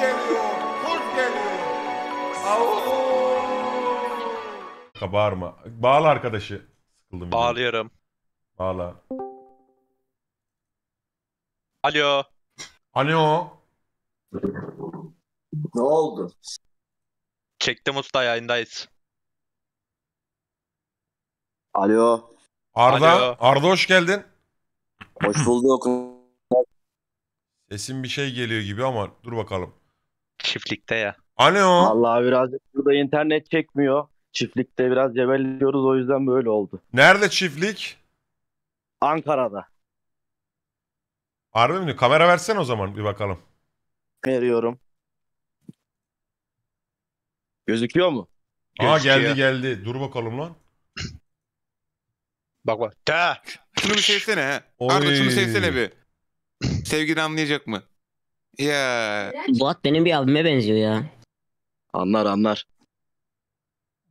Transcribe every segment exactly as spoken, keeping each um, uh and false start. geliyor, kurt geliyor. Au. Bağırma. Bağla arkadaşı. Sıkıldım. Bağlıyorum. Yine. Bağla. Alo. Alo. Ne oldu? Çektim usta, yayındayız. Alo. Arda, Alo. Arda hoş geldin. Hoş bulduk. Sesin bir şey geliyor gibi ama dur bakalım. Çiftlikte ya. Alo. Vallahi birazcık burada internet çekmiyor. Çiftlikte biraz cebelliyoruz, o yüzden böyle oldu. Nerede çiftlik? Ankara'da. Harbi mi? Kamera versene o zaman bir bakalım. Veriyorum. Gözüküyor mu? Aa Gözüküyor. geldi geldi. Dur bakalım lan. Bak bak. Ta. Şunu bir sevsene ha. Arda şunu sevsene bir. Sevgini anlayacak mı? Ya. Bu at benim bir abime benziyor ya. Anlar anlar.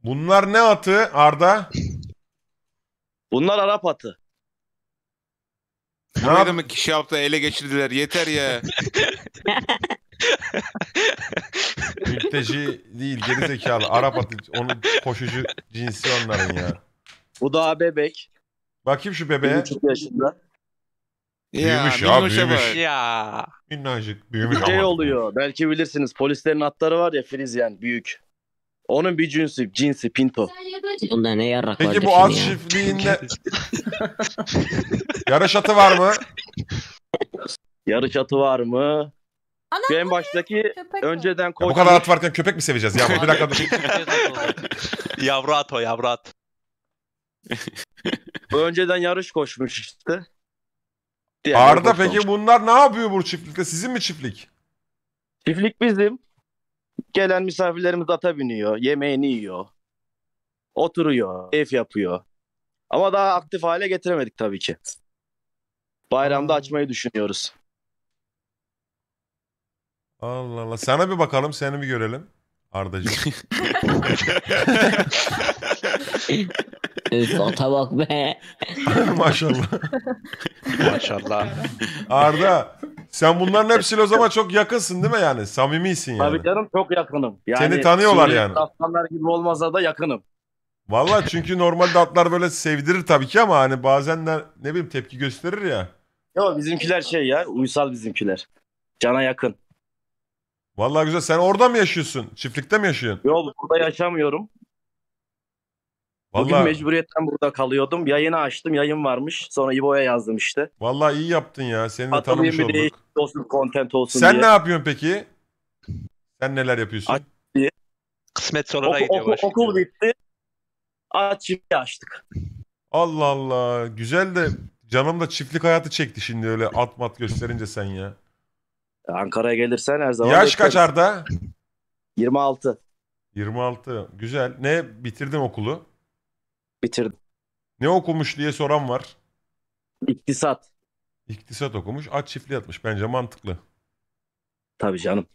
Bunlar ne atı Arda? Bunlar Arap atı. Ne adamı kişi yaptı, ele geçirdiler. Yeter ya. Mülteci değil, geri zekalı. Arap atı, onun koşucu cinsi onların ya. Bu da bebek. Bakayım şu bebeğe. üç yaşında. Büyümüş ya, ya büyümüş. Ya. Minnacık büyümüş. Şey oluyor, belki bilirsiniz, polislerin atları var ya, Frizyen büyük. Onun bir cinsi, cinsi pinto. Bunda ne yarrak var? Peki bu at çiftliğinde yarış atı var mı? Yarış atı var mı? Şu en baştaki önceden koç... Bu kadar at varken köpek mi seveceğiz ya? Bir dakika dur. Yavru at o, yavru at. Bu önceden yarış koşmuş işte. Diğer Arda peki olmuş. Bunlar ne yapıyor bu çiftlikte? Sizin mi çiftlik? Çiftlik bizim. Gelen misafirlerimiz ata biniyor, yemeğini yiyor, oturuyor, ev yapıyor. Ama daha aktif hale getiremedik tabii ki. Bayramda açmayı düşünüyoruz. Allah Allah. Sana bir bakalım, seni bir görelim Ardacığım. Üf, ata bak be. Maşallah. Maşallah. Arda, sen bunların hepsiyle o zaman çok yakınsın değil mi yani? Samimisin yani. Tabii canım, çok yakınım. Yani seni tanıyorlar yani. Aslanlar gibi olmasa da yakınım. Vallahi çünkü normalde atlar böyle sevdirir tabii ki ama hani bazen de ne bileyim tepki gösterir ya. Yok bizimkiler şey ya, uysal bizimkiler. Cana yakın. Vallahi güzel. Sen orada mı yaşıyorsun? Çiftlikte mi yaşıyorsun? Yok, burada yaşamıyorum. Vallahi... Bugün mecburiyetten burada kalıyordum. Yayını açtım. Yayın varmış. Sonra İbo'ya yazdım işte. Vallahi iyi yaptın ya. Seni de tanımış olduk. Değişik olsun, content olsun Sen diye. Ne yapıyorsun peki? Sen neler yapıyorsun? Aç... Kısmet sonuna oku, gidiyor. Oku, okul bitti. Aç çiftliği açtık. Allah Allah. Güzel de canım da çiftlik hayatı çekti şimdi öyle at mat gösterince sen ya. Ankara'ya gelirsen her zaman... Yaş kaç Arda? yirmi altı. yirmi altı. Güzel. Ne? Bitirdin okulu? Bitirdim. Ne okumuş diye soran var. İktisat. İktisat okumuş. At çiftliği atmış. Bence mantıklı. Tabii canım.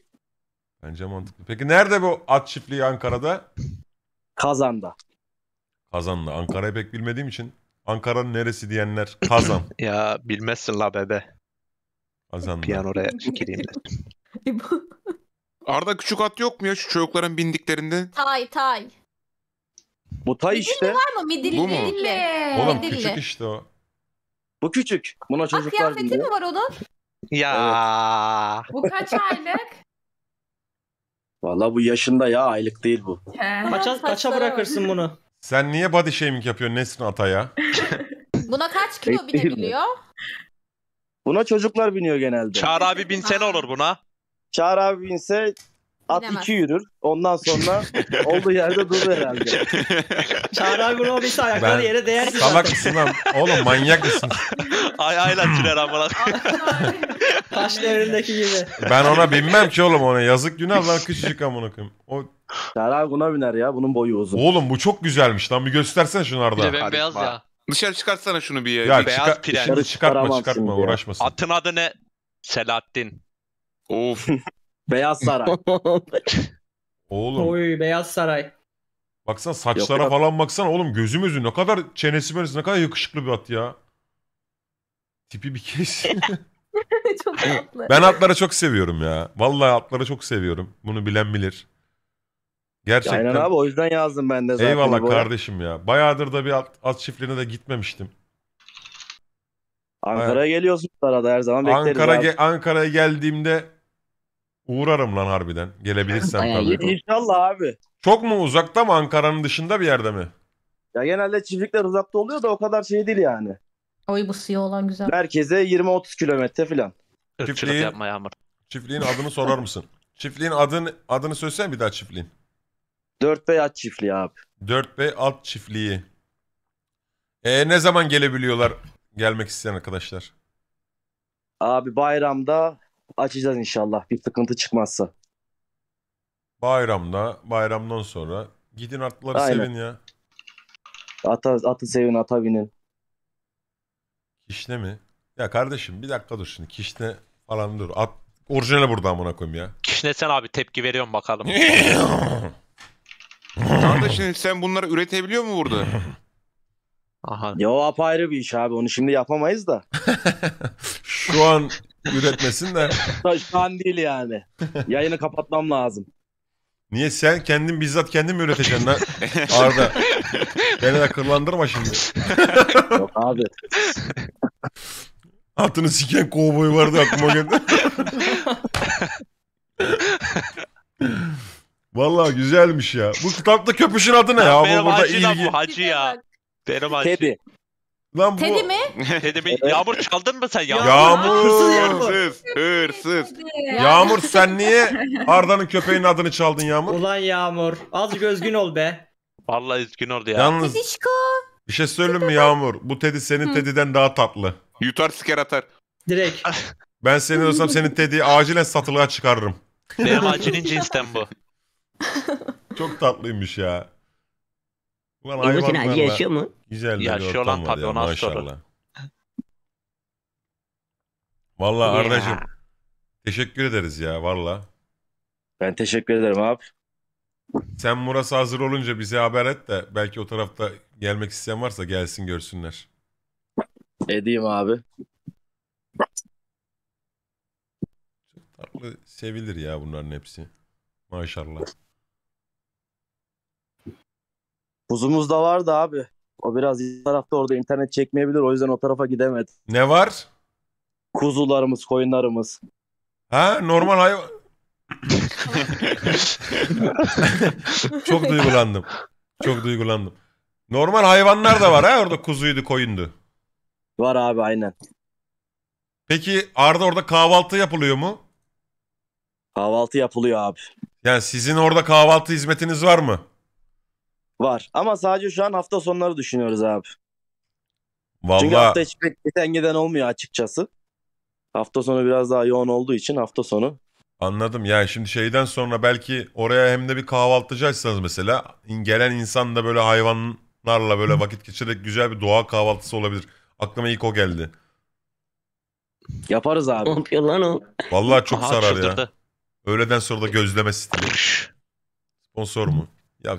Bence mantıklı. Peki nerede bu at çiftliği Ankara'da? Kazan'da. Kazan'da. Ankara'yı pek bilmediğim için. Ankara'nın neresi diyenler Kazan. Ya bilmezsin la bebe. Kazan'da. Piyano oraya gireyim de. Arda küçük at yok mu ya şu çocukların bindiklerinde? Tay tay. Bu tay midilli işte. Var mı? Midilli, bu mu? Midilli. Oğlum midilli. Küçük işte o. Bu küçük. Buna çocuklar ah, kıyafeti mi var onun? Ya. Evet. Bu kaç aylık? Vallahi bu yaşında ya, aylık değil bu. He, kaça, kaça bırakırsın bunu? Sen niye body shaming yapıyorsun Nesrin ataya? Buna kaç kilo binebiliyor? Buna çocuklar biniyor genelde. Çağır abi binse ne olur buna? Çağır abi binse at binemez. İki yürür. Ondan sonra olduğu yerde durur herhalde. Çağır abi buna binse ayakları ben... yere değer. Salak mısın lan? Oğlum manyak mısın? Ay ayla tüler amına. Taş devrindeki gibi. Ben ona binmem ki oğlum, ona yazık günah lan, küçücük amına koyayım. O... Çağır abi buna biner ya, bunun boyu uzun. Oğlum bu çok güzelmiş lan, bir göstersene şunu Arda. Bir de beyaz ya. Dışarı çıkartsana şunu bir ya. Ya bir beyaz piren. Dışarı çıkartma çıkartma uğraşmasın. Atın adı ne? Selahattin. Of. Beyaz Saray. Oğlum. Oy Beyaz Saray. Baksana saçlara yok, falan baksana oğlum, gözümüzün ne kadar çenesi benesi, ne kadar yakışıklı bir at ya. Tipi bir kes. Çok tatlı. Ben atları çok seviyorum ya. Vallahi atları çok seviyorum. Bunu bilen bilir. Gerçekten. Aynen abi, o yüzden yazdım ben de zaten. Eyvallah kardeşim ya. Bayağıdır da bir at, at çiftliğine de gitmemiştim. Ankara'ya geliyorsun arada, her zaman bekleriz. Ankara ge Ankara'ya geldiğimde uğrarım lan harbiden. Gelebilirsem tabii. İnşallah abi. Çok mu uzakta mı, Ankara'nın dışında bir yerde mi? Ya genelde çiftlikler uzakta oluyor da o kadar şey değil yani. Oy bu siyah olan güzel. Merkeze yirmi otuz kilometre filan. Çiftliğin, çiftliğin adını sorar mısın? Çiftliğin adını adını söylesene bir daha çiftliğin. dört B at çiftliği abi. dört B at çiftliği. E ne zaman gelebiliyorlar gelmek isteyen arkadaşlar? Abi bayramda açacağız inşallah, bir sıkıntı çıkmazsa. Bayramda, bayramdan sonra gidin atları aynen. Sevin ya. Ata, atı sevin, ata binin. Kişne mi? Ya kardeşim bir dakika dur şimdi. Kişne falan dur. At orijinali burada amına koyayım ya. Kişne sen abi tepki veriyorsun bakalım. Kardeşim sen bunları üretebiliyor mu burada? Aha. Ya o apayrı bir iş abi. Onu şimdi yapamayız da. Şu an üretmesin de. Şu an değil yani. Yayını kapatmam lazım. Niye sen kendin bizzat kendin mi üreteceksin lan Arda? Beni de kırlandırma şimdi. Yok abi. Altını siken kovboy vardı aklıma geldi. Vallahi güzelmiş ya. Bu kitapta köpüşün adı ne ya? Benim hacı da bu hacı ya. Benim hacı. Teddy. Lan bu... Teddy mi? Teddy mi? Yağmur çaldın mı sen? Yağmur. Yağmur. Hırsız. Hırsız. Yağmur sen niye Arda'nın köpeğinin adını çaldın Yağmur? Ulan Yağmur. Azıcık özgün ol be. Vallahi üzgün oldu ya. Yalnız Tedişko. Bir şey söyleyeyim mi Yağmur? Bu Teddy senin Hı. Teddy'den daha tatlı. Yutar siker atar. Direkt. Ben senin olsam senin Teddy'yi acilen satılığa çıkarırım. Benim acilin cinsten bu. Çok tatlıymış ya. Ulan hayvanlarla. Acı yaşıyor mu? Güzel bir yaşıyor ortam var ya maşallah. Valla Arda'cığım teşekkür ederiz ya valla. Ben teşekkür ederim abi. Sen burası hazır olunca bize haber et de belki o tarafta gelmek isteyen varsa gelsin görsünler. Edeyim abi. Çok tatlı, sevilir ya bunların hepsi. Maşallah. Kuzumuz da vardı abi. O biraz tarafta, orada internet çekmeyebilir, o yüzden o tarafa gidemedi. Ne var? Kuzularımız, koyunlarımız. Ha normal hayvan. Çok duygulandım. Çok duygulandım. Normal hayvanlar da var ha orada, kuzuydu, koyundu. Var abi aynen. Peki Arda orada kahvaltı yapılıyor mu? Kahvaltı yapılıyor abi. Yani sizin orada kahvaltı hizmetiniz var mı? Var ama sadece şu an hafta sonları düşünüyoruz abi. Vallahi... Çünkü hafta hiç giden giden olmuyor açıkçası. Hafta sonu biraz daha yoğun olduğu için hafta sonu. Anladım. Yani şimdi şeyden sonra belki oraya hem de bir kahvaltıcı açsanız mesela, gelen insan da böyle hayvanlarla böyle vakit geçirerek güzel bir doğa kahvaltısı olabilir. Aklıma ilk o geldi. Yaparız abi. Vallahi çok aha, sarar çıldırdı ya. Öğleden sonra da gözleme stili. Sponsor mu? Ya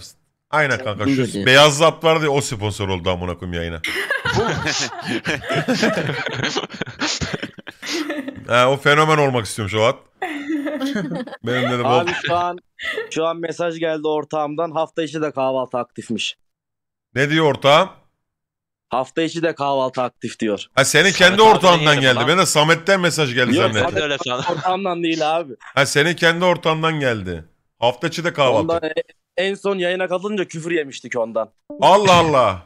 aynen kanka, şu beyazlı at vardı ya, o sponsor oldu amına koyayım yayına. Ha, o fenomen olmak istiyormuş o at. Benim dedim, abi o... şu an şu an mesaj geldi ortağımdan, hafta içi de kahvaltı aktifmiş. Ne diyor ortağım? Hafta içi de kahvaltı aktif diyor. Ha senin kendi ortağından geldi. Lan. Ben de Samet'ten mesaj geldi zannettim. Yok öyle ortağımdan değil abi. Ha senin kendi ortağından geldi. Hafta içi de kahvaltı. Ondan, en son yayına katılınca küfür yemiştik ondan. Allah Allah.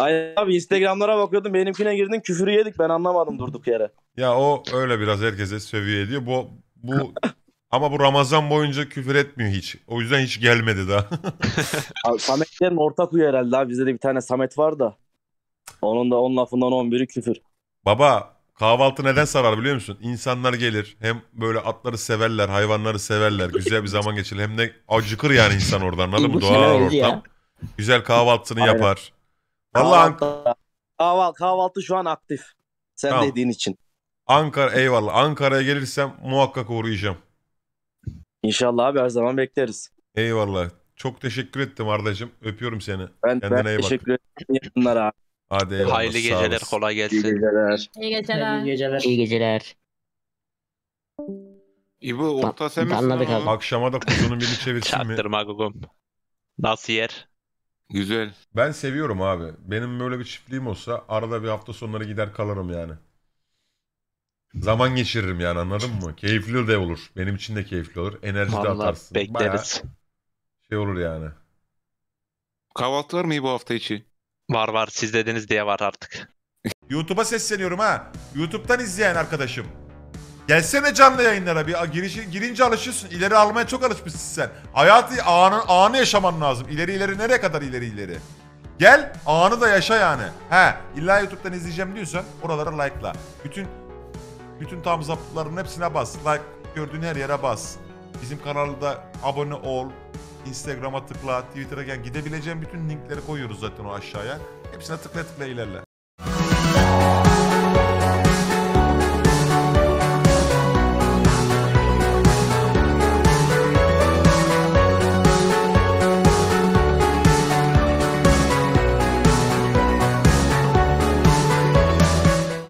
Aynen abi, Instagram'lara bakıyordum, benimkine girdin, küfür yedik, ben anlamadım durduk yere. Ya o öyle biraz herkese sövüyor ediyor. Bu Bu ama bu Ramazan boyunca küfür etmiyor hiç. O yüzden hiç gelmedi daha. Abi, Sametlerin ortak uyu herhalde abi. Bizde de bir tane Samet var da. Onun da on lafından on biri küfür. Baba kahvaltı neden sarar biliyor musun? İnsanlar gelir, hem böyle atları severler, hayvanları severler. Güzel bir zaman geçirir. Hem de acıkır yani insan oradan, anladın mı? Doğal ortam. Ya. Güzel kahvaltısını aynen yapar. Vallahi kahvaltı, kahvaltı, kahvaltı şu an aktif. Sen tamam dediğin için. Ankara, eyvallah. Ankara'ya gelirsem muhakkak uğrayacağım. İnşallah abi, her zaman bekleriz. Eyvallah. Çok teşekkür ettim Arda'cığım. Öpüyorum seni. Ben, ben teşekkür ederim. Abi. Hadi eyvallah. Hayırlı geceler, kolay gelsin. İyi geceler. İyi geceler. İyi geceler. İyi geceler. İbo orta sen misin? Akşama da kuzunun birini çevirsin mi? Çaktırma gugum. Nasıl yer? Güzel. Ben seviyorum abi. Benim böyle bir çiftliğim olsa arada bir hafta sonları gider kalırım yani. Zaman geçiririm yani, anladın mı? Keyifli de olur. Benim için de keyifli olur. Enerji vallahi de atarsın. Bekleriz. Bayağı şey olur yani. Kahvaltı var mı İbo hafta içi? Var var, siz dediniz diye var artık. YouTube'a sesleniyorum ha. YouTube'dan izleyen arkadaşım, gelsene canlı yayınlara bir girişi, girince alışıyorsun. İleri almaya çok alışmışsın sen. Hayatı anı, anı yaşaman lazım. İleri ileri nereye kadar ileri ileri. Gel anı da yaşa yani. He, illa YouTube'dan izleyeceğim diyorsan oralara like'la. Bütün bütün thumbs up'ların hepsine bas. Like gördüğün her yere bas. Bizim kanalda abone ol. Instagram'a tıkla, Twitter'a gel. Gidebileceğin bütün linkleri koyuyoruz zaten o aşağıya. Hepsine tıkla tıkla ilerle.